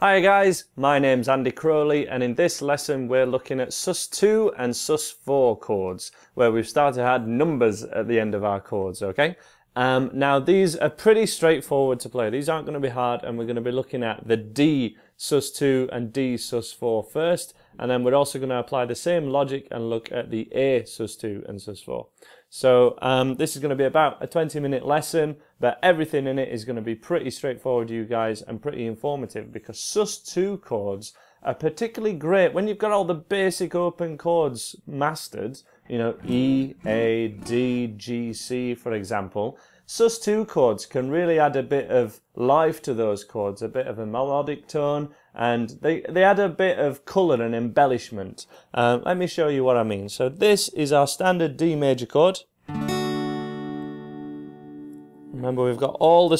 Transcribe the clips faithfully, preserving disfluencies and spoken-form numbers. Hi guys, my name's Andy Crowley, and in this lesson we're looking at sus two and sus four chords, where we've started to add numbers at the end of our chords, okay? Um, now these are pretty straightforward to play. These aren't going to be hard, and we're going to be looking at the D sus two and D sus four first, and then we're also going to apply the same logic and look at the A sus two and sus four. So um, this is going to be about a twenty minute lesson, but everything in it is going to be pretty straightforward to you guys and pretty informative, because sus two chords are particularly great when you've got all the basic open chords mastered, you know, E, A, D, G, C for example. sus two chords can really add a bit of life to those chords, a bit of a melodic tone, and they, they add a bit of colour and embellishment. Um, let me show you what I mean. So this is our standard D major chord. Remember, we've got all the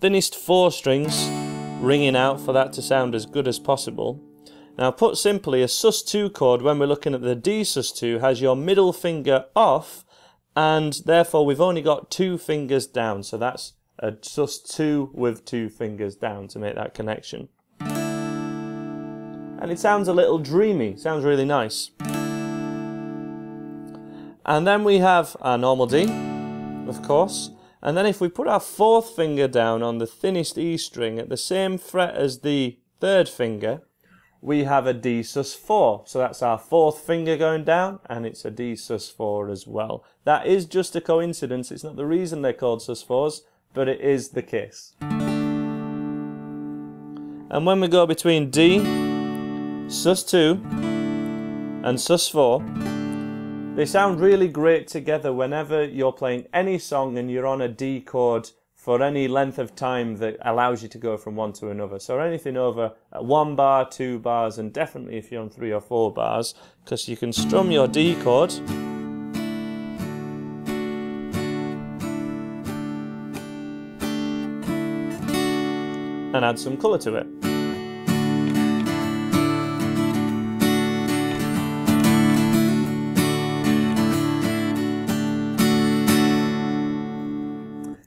thinnest four strings ringing out for that to sound as good as possible. Now put simply, a sus two chord, when we're looking at the D sus two, has your middle finger off, and therefore we've only got two fingers down, so that's a sus two with two fingers down to make that connection. And it sounds a little dreamy, sounds really nice. And then we have our normal D, of course, and then if we put our fourth finger down on the thinnest E string at the same fret as the third finger, we have a D sus four, so that's our fourth finger going down, and it's a D sus four as well. That is just a coincidence, it's not the reason they're called sus fours, but it is the case. And when we go between D, sus two and sus four, they sound really great together whenever you're playing any song and you're on a D chord for any length of time that allows you to go from one to another. So anything over one bar, two bars, and definitely if you're on three or four bars, because you can strum your D chord and add some colour to it.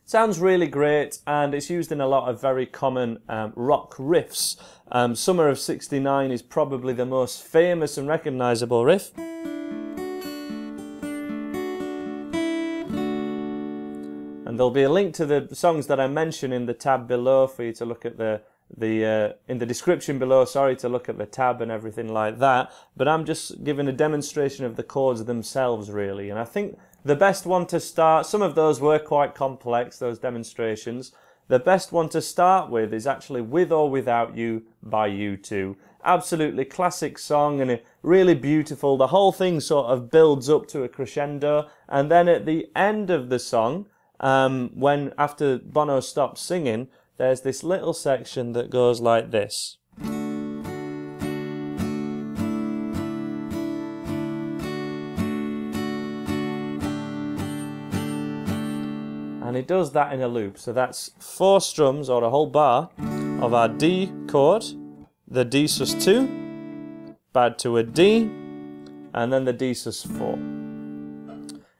Sounds really great, and it's used in a lot of very common um, rock riffs. Um, Summer of sixty-nine is probably the most famous and recognisable riff. And there'll be a link to the songs that I mention in the tab below for you to look at the, the uh, in the description below, sorry, to look at the tab and everything like that. But I'm just giving a demonstration of the chords themselves, really. And I think the best one to start, some of those were quite complex, those demonstrations. The best one to start with is actually With or Without You by U two. Absolutely classic song, and it really beautiful. The whole thing sort of builds up to a crescendo. And then at the end of the song, um, when after Bono stops singing, there's this little section that goes like this. And it does that in a loop, so that's four strums or a whole bar of our D chord, the D sus two, back to a D, and then the D sus four.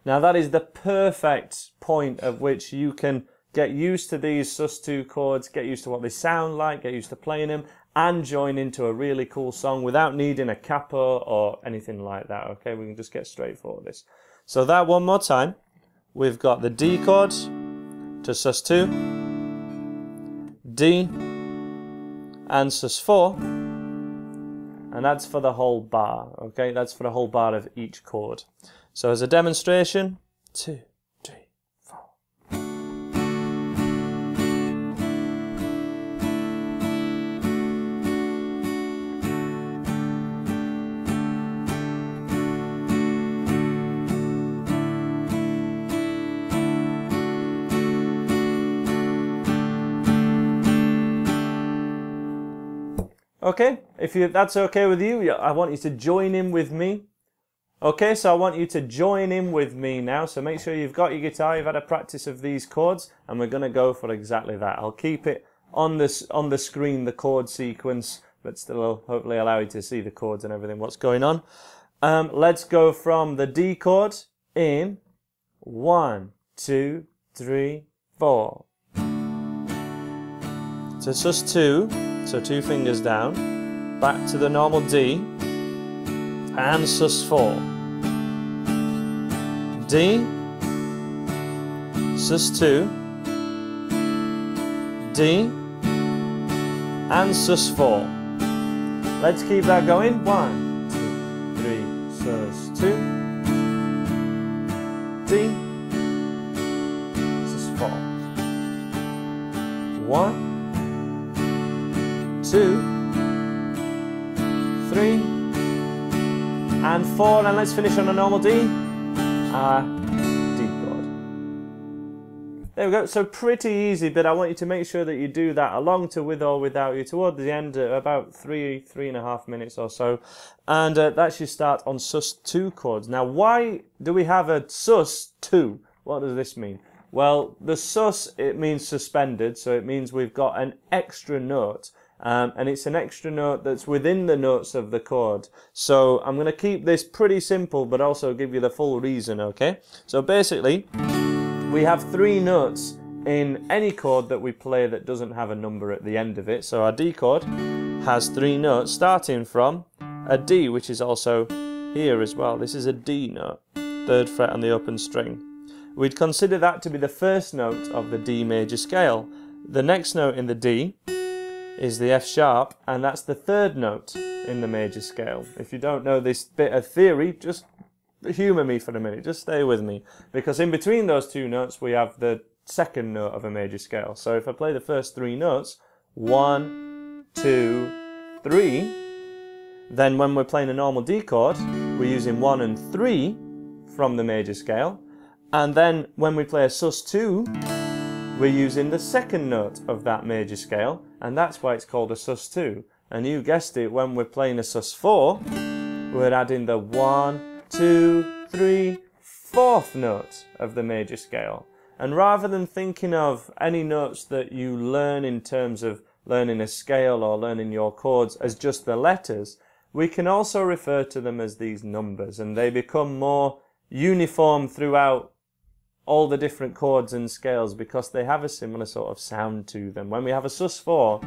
Now that is the perfect point at which you can get used to these sus two chords, get used to what they sound like, get used to playing them, and join into a really cool song without needing a capo or anything like that, okay? We can just get straight for this. So that one more time, we've got the D chord, to sus two, D, and sus four, and that's for the whole bar, okay? That's for the whole bar of each chord. So as a demonstration, two, three, four. Okay, if you, that's okay with you, I want you to join in with me. Okay, so I want you to join in with me now, so make sure you've got your guitar, you've had a practice of these chords, and we're going to go for exactly that. I'll keep it on, this, on the screen, the chord sequence, but still hopefully allow you to see the chords and everything, what's going on. Um, let's go from the D chord in one, two, three, four. To sus two. So two fingers down, back to the normal D, and sus four. D, sus two, D, and sus four. Let's keep that going. One, two, three, sus two, D, sus four. One, two, three, and four, and let's finish on a normal D, uh, D chord. There we go, so pretty easy, but I want you to make sure that you do that along to With or Without You toward the end, uh, about three, three and a half minutes or so, and uh, that should start on sus two chords. Now, why do we have a sus two? What does this mean? Well, the sus, it means suspended, so it means we've got an extra note. Um, and it's an extra note that's within the notes of the chord. So I'm going to keep this pretty simple, but also give you the full reason, okay? So basically, we have three notes in any chord that we play that doesn't have a number at the end of it. So our D chord has three notes, starting from a D, which is also here as well. This is a D note, third fret on the open string. We'd consider that to be the first note of the D major scale. The next note in the D is the F sharp, and that's the third note in the major scale. If you don't know this bit of theory, just humour me for a minute, just stay with me, because in between those two notes we have the second note of a major scale. So if I play the first three notes, one, two, three, then when we're playing a normal D chord, we're using one and three from the major scale, and then when we play a sus two, we're using the second note of that major scale, and that's why it's called a sus two. And you guessed it, when we're playing a sus four, we're adding the one, two, three, fourth note of the major scale. And rather than thinking of any notes that you learn in terms of learning a scale or learning your chords as just the letters, we can also refer to them as these numbers, and they become more uniform throughout all the different chords and scales because they have a similar sort of sound to them. When we have a sus four,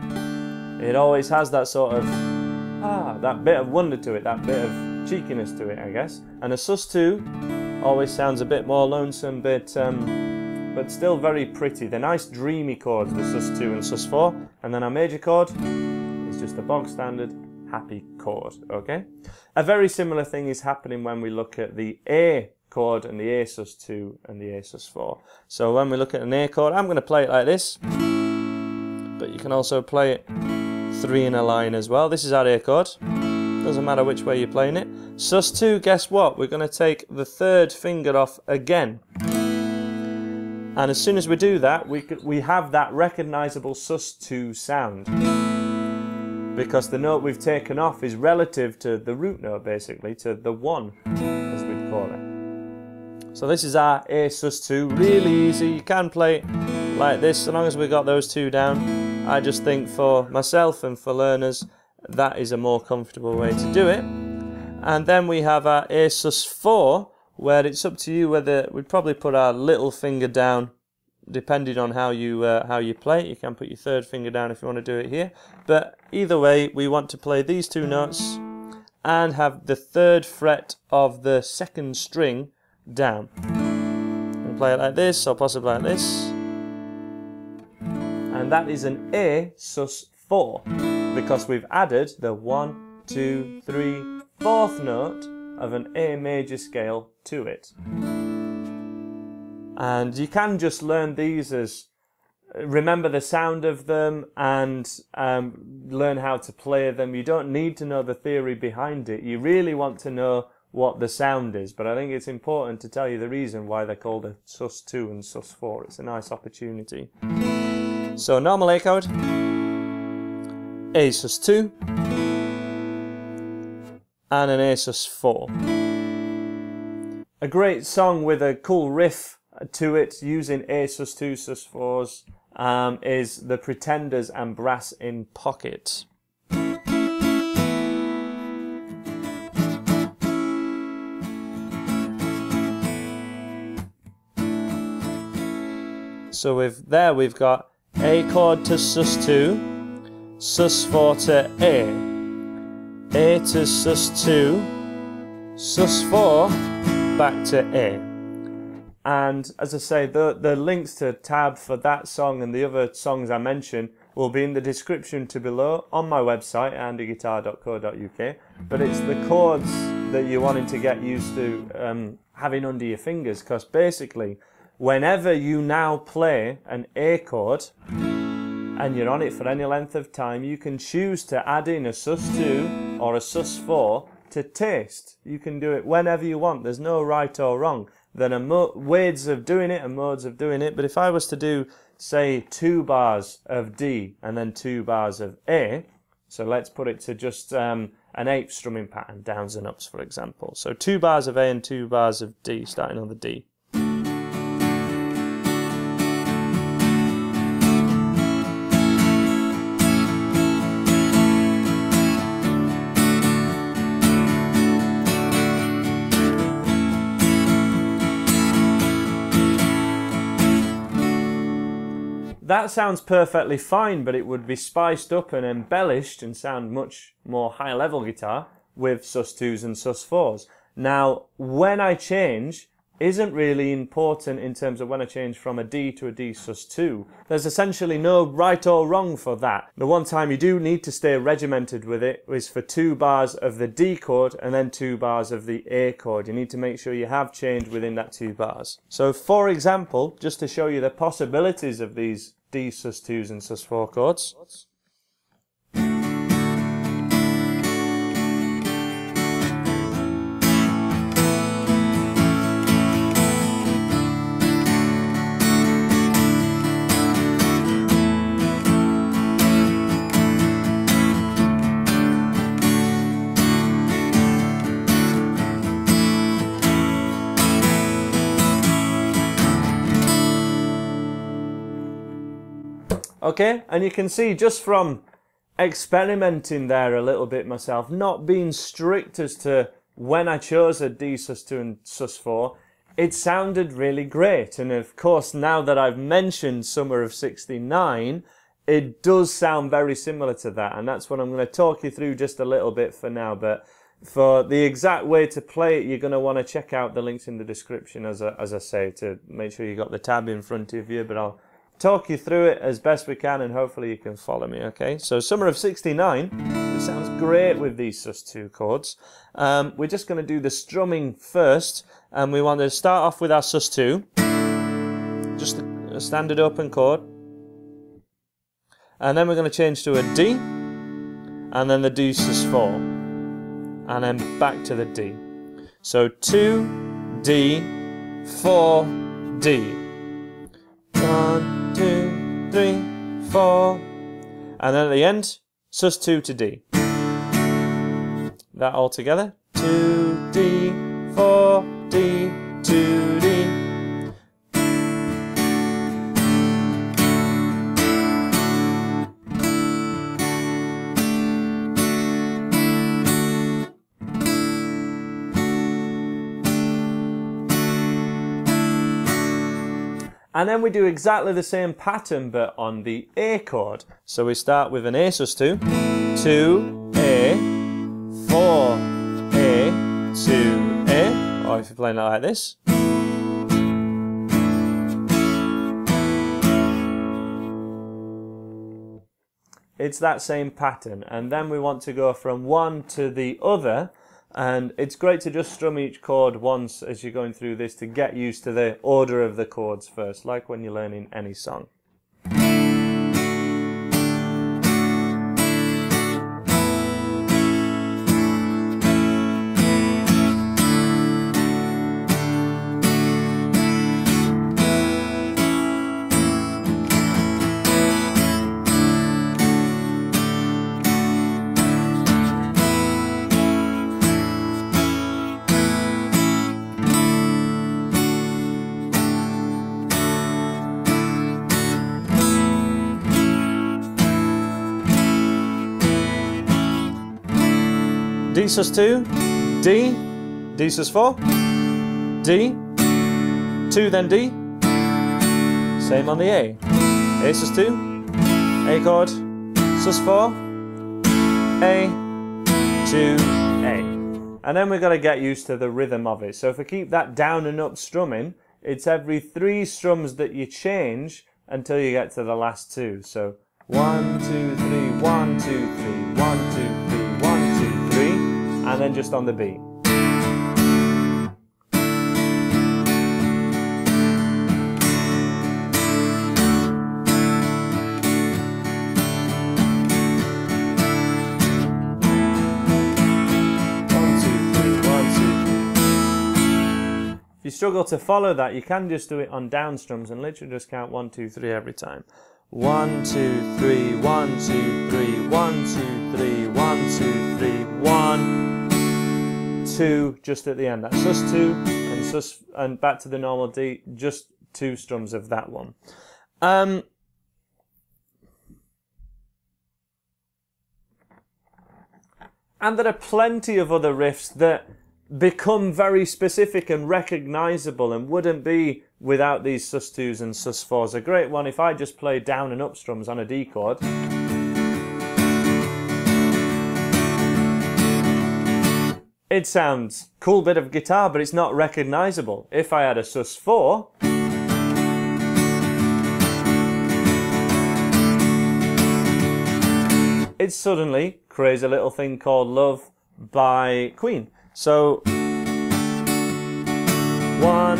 it always has that sort of, ah, that bit of wonder to it, that bit of cheekiness to it, I guess. And a sus two always sounds a bit more lonesome, but, um, but still very pretty. They're nice dreamy chords, the sus two and sus four. And then our major chord is just a bog standard happy chord, okay? A very similar thing is happening when we look at the A chord and the A sus two and the A sus four. So when we look at an A chord, I'm going to play it like this, but you can also play it three in a line as well. This is our A chord, doesn't matter which way you're playing it. sus two, guess what, we're going to take the third finger off again, and as soon as we do that, we, we have that recognisable sus two sound, because the note we've taken off is relative to the root note, basically, to the one, as we'd call it. So this is our A sus two, really easy. You can play like this, so long as we got those two down. I just think for myself and for learners, that is a more comfortable way to do it. And then we have our A sus four, where it's up to you whether we'd probably put our little finger down, depending on how you uh, how you play. You can put your third finger down if you want to do it here. But either way, we want to play these two notes and have the third fret of the second string down. And play it like this, or possibly like this. And that is an A sus four, because we've added the one, two, three, fourth note of an A major scale to it. And you can just learn these as, remember the sound of them and um, learn how to play them. You don't need to know the theory behind it. You really want to know what the sound is, but I think it's important to tell you the reason why they're called a sus two and sus four. It's a nice opportunity. So normal A chord, A sus two, and an A sus four. A great song with a cool riff to it using A sus two, sus fours um, is The Pretenders and Brass in Pocket. So we've, there we've got A chord to sus two, Sus four to A, A to Sus two, Sus four back to A. And as I say, the, the links to tab for that song and the other songs I mentioned will be in the description to below on my website, Andy Guitar dot co dot U K. But it's the chords that you're wanting to get used to um, having under your fingers, because basically, whenever you now play an A chord, and you're on it for any length of time, you can choose to add in a Sus two or a Sus four to taste. You can do it whenever you want. There's no right or wrong. There are mo ways of doing it and modes of doing it, but if I was to do, say, two bars of D and then two bars of A, so let's put it to just um, an eighth strumming pattern, downs and ups, for example. So two bars of A and two bars of D, starting on the D. That sounds perfectly fine, but it would be spiced up and embellished and sound much more high-level guitar with Sus twos and Sus fours. Now, when I change isn't really important in terms of when I change from a D to a D Sus two. There's essentially no right or wrong for that. The one time you do need to stay regimented with it is for two bars of the D chord and then two bars of the A chord. You need to make sure you have change within that two bars. So for example, just to show you the possibilities of these D Sus twos and Sus four chords. Okay, and you can see just from experimenting there a little bit myself, not being strict as to when I chose a D Sus two and Sus four, it sounded really great. And of course, now that I've mentioned Summer of sixty-nine, it does sound very similar to that. And that's what I'm going to talk you through just a little bit for now. But for the exact way to play it, you're going to want to check out the links in the description, as I, as I say, to make sure you got the tab in front of you. But I'll talk you through it as best we can, and hopefully you can follow me, okay? So Summer of sixty-nine, it sounds great with these Sus two chords. Um, we're just going to do the strumming first, and we want to start off with our Sus two, just a standard open chord, and then we're going to change to a D, and then the D Sus four, and then back to the D. So two, D, four, D. One, two, three, four, and then at the end, Sus two to D. That all together. Two D, four D, two D. And then we do exactly the same pattern, but on the A chord. So we start with an A Sus two, two A, four A, two A, or if you're playing it like this. It's that same pattern. And then we want to go from one to the other. And it's great to just strum each chord once as you're going through this to get used to the order of the chords first, like when you're learning any song. D Sus two, D, D Sus four, D, two then D, same on the A, A Sus two, A chord, Sus four, A, two, A. And then we've got to get used to the rhythm of it. So if we keep that down and up strumming, it's every three strums that you change until you get to the last two. So one, two, three, one, two, three, one, two, three, one, two, three, and then just on the beat. If you struggle to follow that, you can just do it on down strums and literally just count one, two, three every time. One, two, three, one, two, three, one, two, three, one, two, three, one, two, just at the end. That's sus two and sus and back to the normal D, just two strums of that one. Um, and there are plenty of other riffs that become very specific and recognizable and wouldn't be without these sus twos and sus fours. A great one, if I just play down and up strums on a D chord, it sounds cool bit of guitar, but it's not recognizable. If I had a sus four, it's suddenly Crazy Little Thing Called Love by Queen. So, one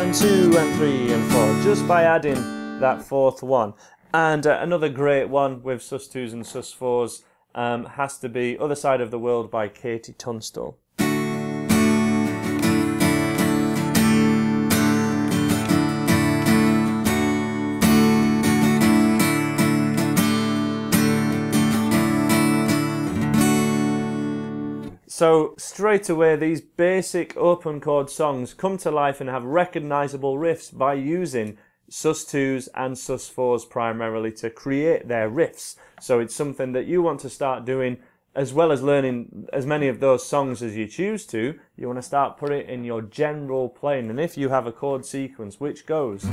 and two and three and four, just by adding that fourth one. And uh, another great one with sus twos and sus fours um, has to be Other Side of the World by Katie Tunstall. So straight away, these basic open chord songs come to life and have recognisable riffs by using sus twos and sus fours primarily to create their riffs. So it's something that you want to start doing, as well as learning as many of those songs as you choose to. You want to start putting it in your general playing. And if you have a chord sequence which goes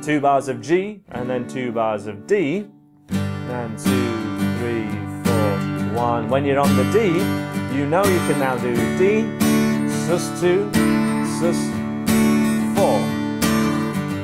two bars of G and then two bars of D, and two, three, four, one. When you're on the D, you know you can now do D, sus two, sus four,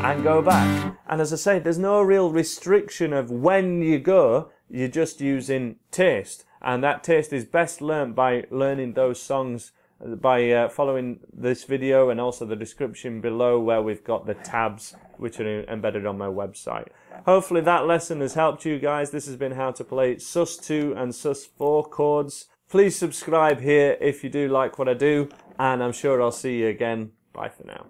and go back. And as I say, there's no real restriction of when you go, you're just using taste. And that taste is best learnt by learning those songs by uh, following this video and also the description below where we've got the tabs which are embedded on my website. Hopefully that lesson has helped you guys. This has been how to play sus two and sus four chords. Please subscribe here if you do like what I do, and I'm sure I'll see you again. Bye for now.